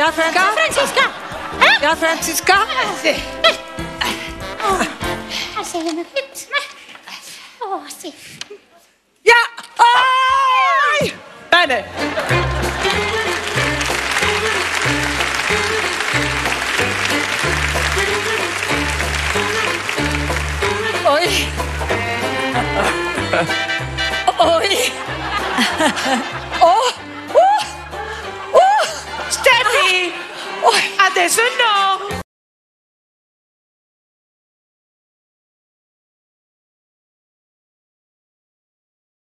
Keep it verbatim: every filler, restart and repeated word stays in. Ja, Francisca? Ja, Francisca? Ja, Francisca? Här ser jag mig ut. Åh, se. Ja! Oj! Nej, nej. Oj. Oj. Åh! Åh! Åh! Steady! Åh! Adesso no!